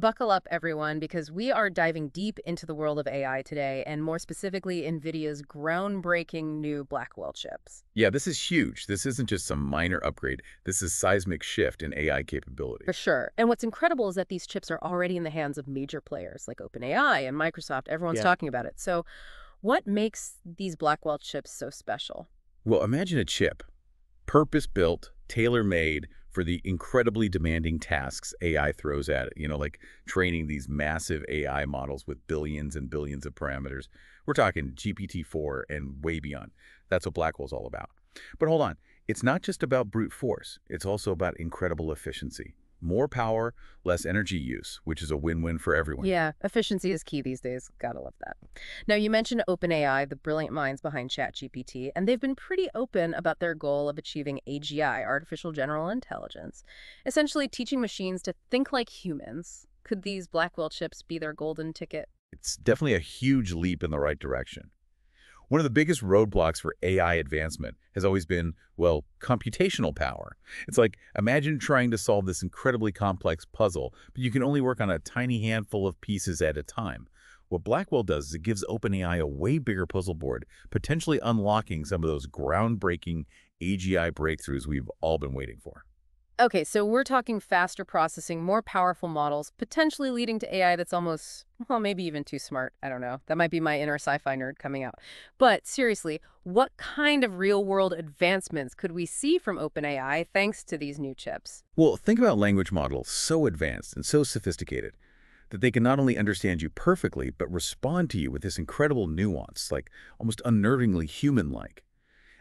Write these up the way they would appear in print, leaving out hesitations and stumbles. Buckle up, everyone, because we are diving deep into the world of AI today, and more specifically, NVIDIA's groundbreaking new Blackwell chips. Yeah, this is huge. This isn't just some minor upgrade. This is a seismic shift in AI capability. For sure. And what's incredible is that these chips are already in the hands of major players like OpenAI and Microsoft. Everyone's talking about it. So what makes these Blackwell chips so special? Well, imagine a chip, purpose-built, tailor-made, for the incredibly demanding tasks AI throws at it, like training these massive AI models with billions and billions of parameters. We're talking GPT-4 and way beyond. That's what Blackwell's all about. But hold on, it's not just about brute force. It's also about incredible efficiency. More power, less energy use, which is a win-win for everyone. Yeah, efficiency is key these days. Gotta love that. Now, you mentioned OpenAI, the brilliant minds behind ChatGPT, and they've been pretty open about their goal of achieving AGI, artificial general intelligence, essentially teaching machines to think like humans. Could these Blackwell chips be their golden ticket? It's definitely a huge leap in the right direction. One of the biggest roadblocks for AI advancement has always been, well, computational power. It's like, imagine trying to solve this incredibly complex puzzle, but you can only work on a tiny handful of pieces at a time. What Blackwell does is it gives OpenAI a way bigger puzzle board, potentially unlocking some of those groundbreaking AGI breakthroughs we've all been waiting for. Okay, so we're talking faster processing, more powerful models, potentially leading to AI that's almost, well, maybe even too smart. I don't know. That might be my inner sci-fi nerd coming out. But seriously, what kind of real-world advancements could we see from OpenAI thanks to these new chips? Well, think about language models so advanced and so sophisticated that they can not only understand you perfectly, but respond to you with this incredible nuance, like almost unnervingly human-like.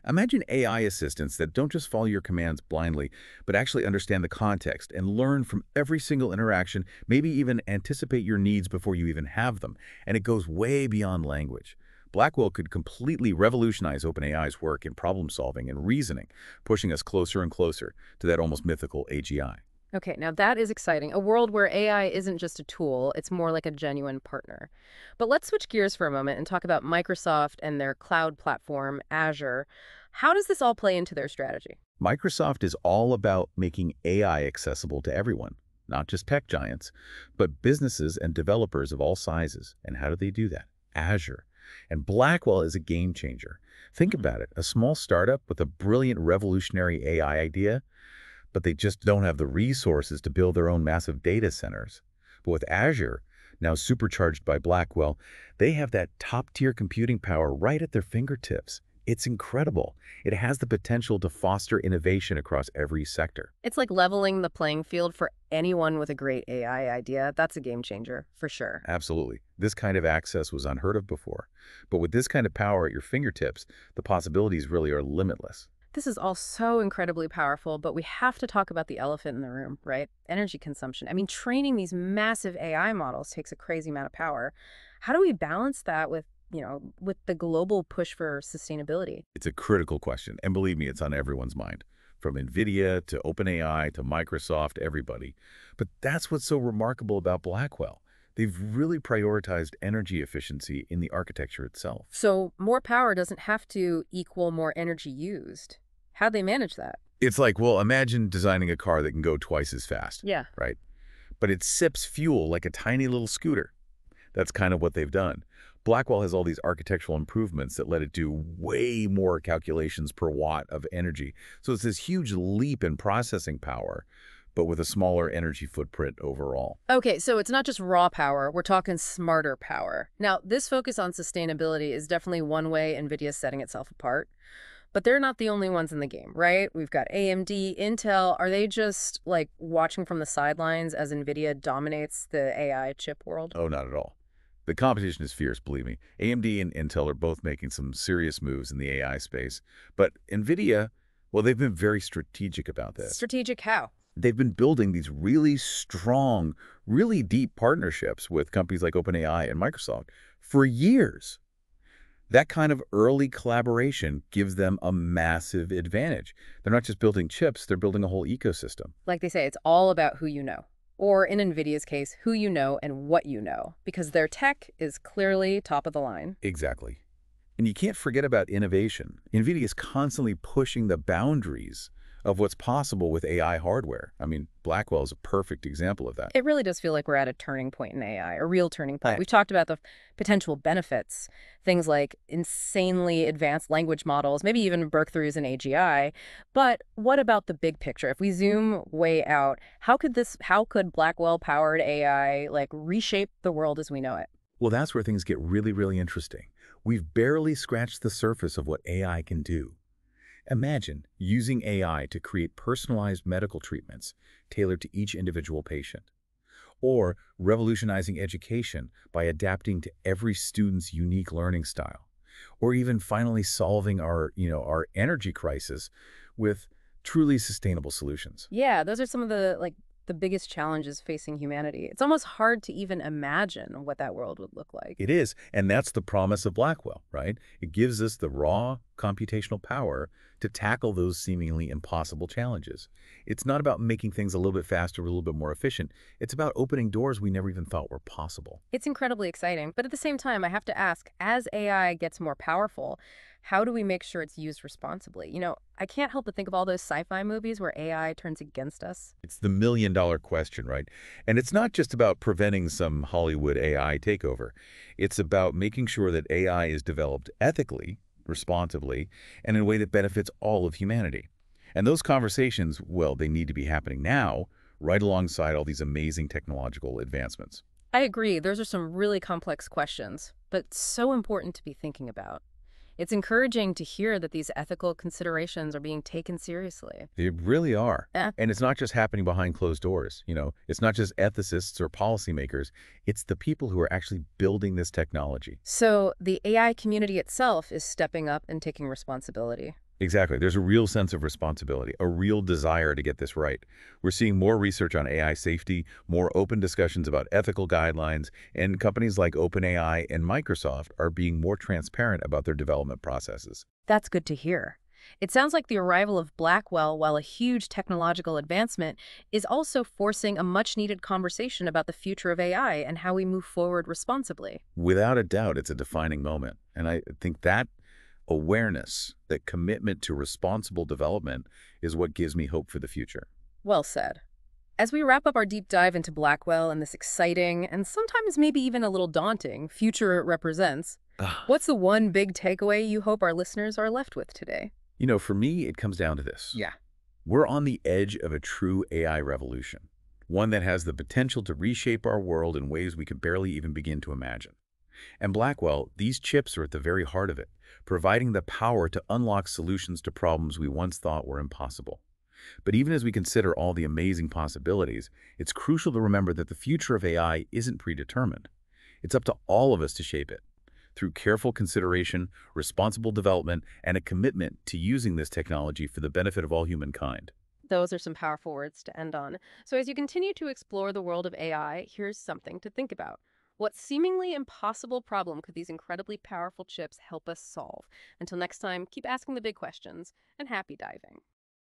Imagine AI assistants that don't just follow your commands blindly, but actually understand the context and learn from every single interaction, maybe even anticipate your needs before you even have them. And it goes way beyond language. Blackwell could completely revolutionize OpenAI's work in problem solving and reasoning, pushing us closer and closer to that almost mythical AGI. Okay, now that is exciting. A world where AI isn't just a tool, it's more like a genuine partner. But let's switch gears for a moment and talk about Microsoft and their cloud platform, Azure. How does this all play into their strategy? Microsoft is all about making AI accessible to everyone, not just tech giants, but businesses and developers of all sizes. And how do they do that? Azure. And Blackwell is a game changer. Think about it, a small startup with a brilliant revolutionary AI idea, but they just don't have the resources to build their own massive data centers. But with Azure, now supercharged by Blackwell, they have that top-tier computing power right at their fingertips. It's incredible. It has the potential to foster innovation across every sector. It's like leveling the playing field for anyone with a great AI idea. That's a game changer, for sure. Absolutely. This kind of access was unheard of before. But with this kind of power at your fingertips, the possibilities really are limitless. This is all so incredibly powerful, but we have to talk about the elephant in the room, right? Energy consumption. I mean, training these massive AI models takes a crazy amount of power. How do we balance that with, with the global push for sustainability? It's a critical question. And believe me, it's on everyone's mind, from NVIDIA to OpenAI to Microsoft, everybody. But that's what's so remarkable about Blackwell. They've really prioritized energy efficiency in the architecture itself. So more power doesn't have to equal more energy used. How'd they manage that? It's like, well, imagine designing a car that can go twice as fast. Yeah. Right? But it sips fuel like a tiny little scooter. That's kind of what they've done. Blackwell has all these architectural improvements that let it do way more calculations per watt of energy. So it's this huge leap in processing power, but with a smaller energy footprint overall. Okay, so it's not just raw power, we're talking smarter power. Now, this focus on sustainability is definitely one way NVIDIA's setting itself apart, but they're not the only ones in the game, right? We've got AMD, Intel. Are they just like watching from the sidelines as NVIDIA dominates the AI chip world? Oh, not at all. The competition is fierce, believe me. AMD and Intel are both making some serious moves in the AI space, but NVIDIA, well, they've been very strategic about this. Strategic how? They've been building these really strong, really deep partnerships with companies like OpenAI and Microsoft for years. That kind of early collaboration gives them a massive advantage. They're not just building chips, they're building a whole ecosystem. Like they say, it's all about who you know, or in NVIDIA's case, who you know and what you know, because their tech is clearly top of the line. Exactly. And you can't forget about innovation. NVIDIA is constantly pushing the boundaries of what's possible with AI hardware. I mean, Blackwell is a perfect example of that. It really does feel like we're at a turning point in AI, a real turning point. We've talked about the potential benefits, things like insanely advanced language models, maybe even breakthroughs in AGI. But what about the big picture? If we zoom way out, how could Blackwell-powered AI reshape the world as we know it? Well, that's where things get really, really interesting. We've barely scratched the surface of what AI can do. Imagine using AI to create personalized medical treatments tailored to each individual patient, or revolutionizing education by adapting to every student's unique learning style, or even finally solving our energy crisis with truly sustainable solutions. Yeah, those are some of the biggest challenges facing humanity. It's almost hard to even imagine what that world would look like. It is, and that's the promise of Blackwell, right? It gives us the raw computational power to tackle those seemingly impossible challenges. It's not about making things a little bit faster, a little bit more efficient. It's about opening doors we never even thought were possible. It's incredibly exciting, but at the same time, I have to ask, as AI gets more powerful, how do we make sure it's used responsibly? You know, I can't help but think of all those sci-fi movies where AI turns against us. It's the million-dollar question, right? And it's not just about preventing some Hollywood AI takeover. It's about making sure that AI is developed ethically, responsibly, and in a way that benefits all of humanity. And those conversations, well, they need to be happening now, right alongside all these amazing technological advancements. I agree. Those are some really complex questions, but so important to be thinking about. It's encouraging to hear that these ethical considerations are being taken seriously. They really are. Yeah. And it's not just happening behind closed doors. You know, it's not just ethicists or policymakers. It's the people who are actually building this technology. So the AI community itself is stepping up and taking responsibility. Exactly. There's a real sense of responsibility, a real desire to get this right. We're seeing more research on AI safety, more open discussions about ethical guidelines, and companies like OpenAI and Microsoft are being more transparent about their development processes. That's good to hear. It sounds like the arrival of Blackwell, while a huge technological advancement, is also forcing a much-needed conversation about the future of AI and how we move forward responsibly. Without a doubt, it's a defining moment, and I think that awareness, that commitment to responsible development, is what gives me hope for the future. Well said. As we wrap up our deep dive into Blackwell and this exciting, and sometimes maybe even a little daunting, future it represents, what's the one big takeaway you hope our listeners are left with today? You know, for me, it comes down to this. Yeah. We're on the edge of a true AI revolution, one that has the potential to reshape our world in ways we could barely even begin to imagine. And Blackwell, these chips are at the very heart of it, providing the power to unlock solutions to problems we once thought were impossible. But even as we consider all the amazing possibilities, it's crucial to remember that the future of AI isn't predetermined. It's up to all of us to shape it, through careful consideration, responsible development, and a commitment to using this technology for the benefit of all humankind. Those are some powerful words to end on. So as you continue to explore the world of AI, here's something to think about. What seemingly impossible problem could these incredibly powerful chips help us solve? Until next time, keep asking the big questions and happy diving.